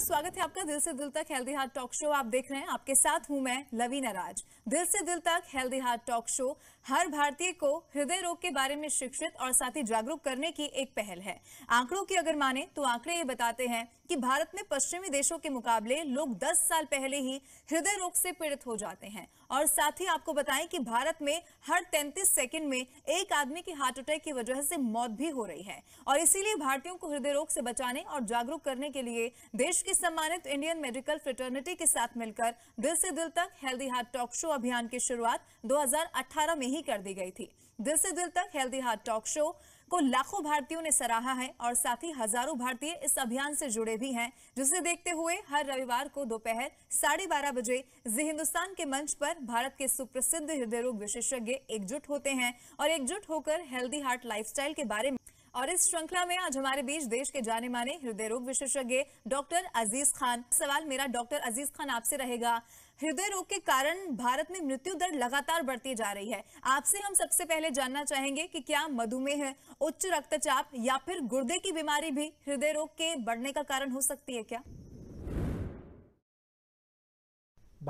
स्वागत है आपका दिल से दिल तक हेल्दी हार्ट टॉक शो। आप देख रहे हैं, आपके साथ हूं मैं लवी नाराज। दिल से दिल तक हेल्दी हार्ट टॉक शो हर भारतीय को हृदय रोग के बारे में शिक्षित और साथ ही जागरूक करने की एक पहल है। आंकड़ों की अगर माने तो आंकड़े ये बताते हैं कि भारत में पश्चिमी देशों के मुकाबले लोग 10 साल पहले ही हृदय रोग से पीड़ित हो जाते हैं। और साथ ही आपको बताएं कि भारत में हर 33 सेकंड में एक आदमी की हार्ट अटैक की वजह से मौत भी हो रही है। और इसीलिए भारतीयों को हृदय रोग से बचाने और जागरूक करने के लिए देश की सम्मानित इंडियन मेडिकल फ्रेटरनिटी के साथ मिलकर दिल से दिल तक हेल्दी हार्ट टॉक शो अभियान की शुरुआत 2018 में ही कर दी गई थी। दिल से दिल तक हेल्दी हार्ट टॉक शो को लाखों भारतीयों ने सराहा है और साथ ही हजारों भारतीय इस अभियान से जुड़े भी हैं, जिसे देखते हुए हर रविवार को दोपहर 12:30 बजे जी हिंदुस्तान के मंच पर भारत के सुप्रसिद्ध हृदय रोग विशेषज्ञ एकजुट होते हैं और एकजुट होकर हेल्दी हार्ट लाइफस्टाइल के बारे में। और इस श्रृंखला में आज हमारे बीच देश के जाने माने हृदय रोग विशेषज्ञ डॉक्टर अजीज खान। सवाल मेरा डॉक्टर अजीज खान आपसे रहेगा, हृदय रोग के कारण भारत में मृत्यु दर लगातार बढ़ती जा रही है। आपसे हम सबसे पहले जानना चाहेंगे कि क्या मधुमेह, उच्च रक्तचाप या फिर गुर्दे की बीमारी भी हृदय रोग के बढ़ने का कारण हो सकती है क्या?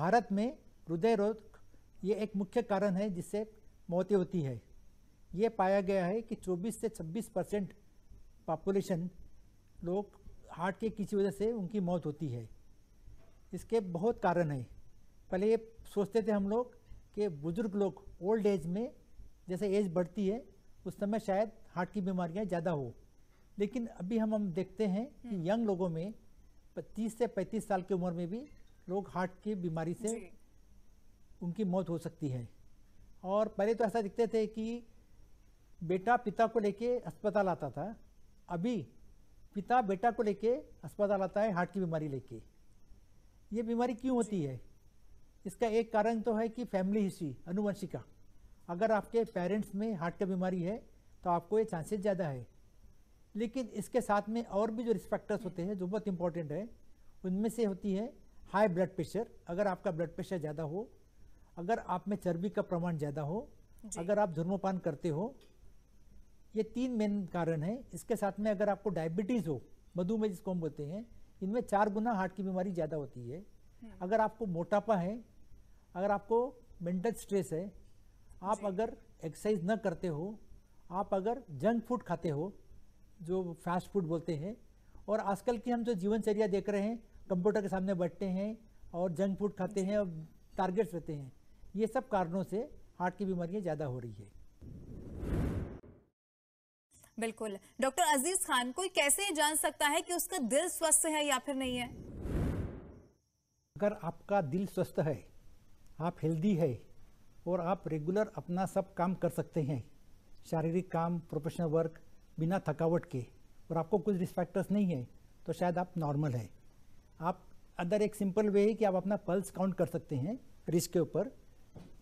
भारत में हृदय रोग ये एक मुख्य कारण है जिससे मौतें होती है। ये पाया गया है कि 24 से 26% पॉपुलेशन लोग हार्ट के किसी वजह से उनकी मौत होती है। इसके बहुत कारण है। पहले ये सोचते थे हम लोग कि बुजुर्ग लोग ओल्ड एज में, जैसे एज बढ़ती है उस समय शायद हार्ट की बीमारियां ज़्यादा हो, लेकिन अभी हम देखते हैं कि यंग लोगों में 30 से 35 साल की उम्र में भी लोग हार्ट की बीमारी से उनकी मौत हो सकती है। और पहले तो ऐसा दिखते थे कि बेटा पिता को लेके अस्पताल आता था, अभी पिता बेटा को लेके अस्पताल आता है हार्ट की बीमारी लेके। ये बीमारी क्यों होती है? इसका एक कारण तो है कि फैमिली हिस्ट्री, अनुवंशिका। अगर आपके पेरेंट्स में हार्ट की बीमारी है तो आपको ये चांसेस ज़्यादा है। लेकिन इसके साथ में और भी जो रिस्क फैक्टर्स होते हैं जो बहुत इंपॉर्टेंट है, उनमें से होती है हाई ब्लड प्रेशर। अगर आपका ब्लड प्रेशर ज़्यादा हो, अगर आप में चर्बी का प्रमाण ज़्यादा हो, अगर आप धूम्रपान करते हो, ये तीन मेन कारण है। इसके साथ में अगर आपको डायबिटीज़ हो, मधुमेह जिसको हम बोलते हैं, इनमें 4 गुना हार्ट की बीमारी ज़्यादा होती है। अगर आपको मोटापा है, अगर आपको मेंटल स्ट्रेस है, आप अगर एक्सरसाइज न करते हो, आप अगर जंक फूड खाते हो जो फास्ट फूड बोलते हैं, और आजकल की हम जो जीवनचर्या देख रहे हैं, कंप्यूटर के सामने बैठते हैं और जंक फूड खाते हैं और टारगेट्स रहते हैं, ये सब कारणों से हार्ट की बीमारियाँ ज़्यादा हो रही है। बिल्कुल। डॉक्टर अजीज खान, कोई कैसे जान सकता है कि उसका दिल स्वस्थ है या फिर नहीं है? अगर आपका दिल स्वस्थ है, आप हेल्दी है और आप रेगुलर अपना सब काम कर सकते हैं, शारीरिक काम, प्रोफेशनल वर्क बिना थकावट के, और आपको कुछ रिस्क फैक्टर्स नहीं है, तो शायद आप नॉर्मल है। आप अदर एक सिंपल वे है कि आप अपना पल्स काउंट कर सकते हैं रिस्क के ऊपर।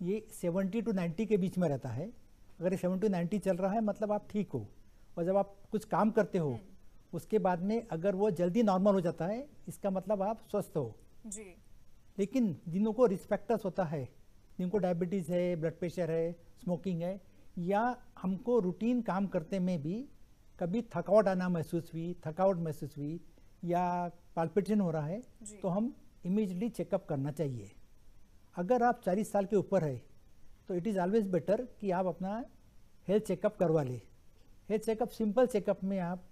ये 70 to 90 के बीच में रहता है। अगर 70 to 90 चल रहा है मतलब आप ठीक हो, और जब आप कुछ काम करते हो उसके बाद में अगर वो जल्दी नॉर्मल हो जाता है, इसका मतलब आप स्वस्थ हो जी। लेकिन जिनों को रिस्क फैक्टर्स होता है, जिनको डायबिटीज़ है, ब्लड प्रेशर है, स्मोकिंग है, या हमको रूटीन काम करते में भी कभी थकावट आना महसूस हुई, या पाल्पिटेशन हो रहा है, तो हम इमीडिएटली चेकअप करना चाहिए। अगर आप 40 साल के ऊपर है तो इट इज़ ऑलवेज बेटर कि आप अपना हेल्थ चेकअप करवा लें। हेल्थ चेकअप, सिंपल चेकअप में आप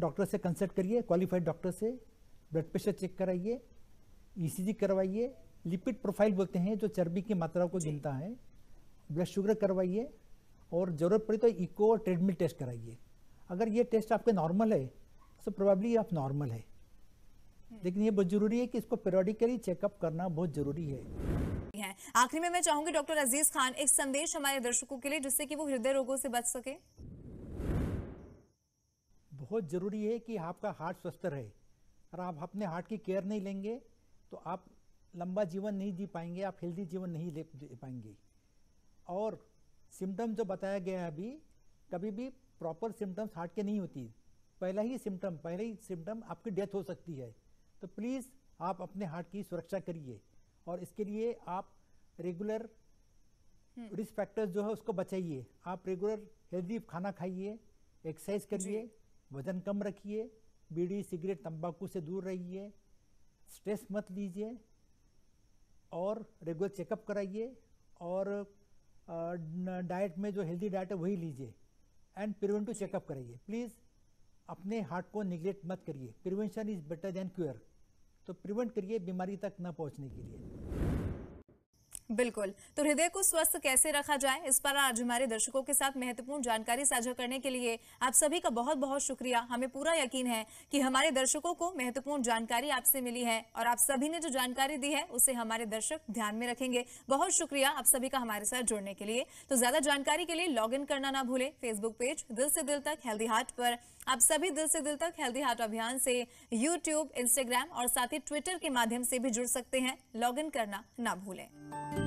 डॉक्टर से कंसल्ट करिए, क्वालिफाइड डॉक्टर से, ब्लड प्रेशर चेक कराइए, ईसीजी करवाइए, लिपिड प्रोफाइल बोलते हैं जो चर्बी की मात्रा को गिनता है, ब्लड शुगर करवाइए, और ज़रूरत पड़ी तो इको और ट्रेडमिल टेस्ट कराइए। अगर ये टेस्ट आपके नॉर्मल है तो प्रोबेबली आप नॉर्मल है। लेकिन ये बहुत ज़रूरी है कि इसको पीरियडिकली चेकअप करना बहुत ज़रूरी है। आखिरी में मैं चाहूँगी डॉक्टर अजीज खान, एक संदेश हमारे दर्शकों के लिए जिससे कि वो हृदय रोगों से बच सके। बहुत ज़रूरी है कि आपका हार्ट स्वस्थ रहे। अगर आप अपने हार्ट की केयर नहीं लेंगे तो आप लंबा जीवन नहीं जी पाएंगे, आप हेल्दी जीवन नहीं ले पाएंगे। और सिम्टम जो बताया गया है, अभी कभी भी प्रॉपर सिम्टम्स हार्ट के नहीं होती। पहला ही सिम्टम आपकी डेथ हो सकती है। तो प्लीज़ आप अपने हार्ट की सुरक्षा करिए, और इसके लिए आप रेगुलर रिस्क फैक्टर्स जो है उसको बचाइए। आप रेगुलर हेल्दी खाना खाइए, एक्सरसाइज करिए, वजन कम रखिए, बीड़ी सिगरेट तंबाकू से दूर रहिए, स्ट्रेस मत लीजिए और रेगुलर चेकअप कराइए और डाइट में जो हेल्दी डाइट है वही लीजिए एंड प्रिवेंटिव चेकअप कराइए। प्लीज़ अपने हार्ट को निगलेक्ट मत करिए, prevention is better than cure. तो प्रिवेंट करिए बीमारी तक ना पहुंचने के लिए। बिल्कुल, तो हृदय को स्वस्थ कैसे रखा जाए इस पर आज हमारे दर्शकों के साथ महत्वपूर्ण जानकारी साझा करने के लिए आप सभी का बहुत बहुत शुक्रिया। हमें पूरा यकीन है कि हमारे दर्शकों को महत्वपूर्ण जानकारी आपसे मिली है और आप सभी ने जो जानकारी दी है उसे हमारे दर्शक ध्यान में रखेंगे। बहुत शुक्रिया आप सभी का हमारे साथ जुड़ने के लिए। तो ज्यादा जानकारी के लिए लॉग इन करना ना भूलें फेसबुक पेज दिल से दिल तक हेल्दी हार्ट पर। आप सभी दिल से दिल तक हेल्दी हार्ट अभियान से यूट्यूब, इंस्टाग्राम और साथ ही ट्विटर के माध्यम से भी जुड़ सकते हैं। लॉग इन करना ना भूलें।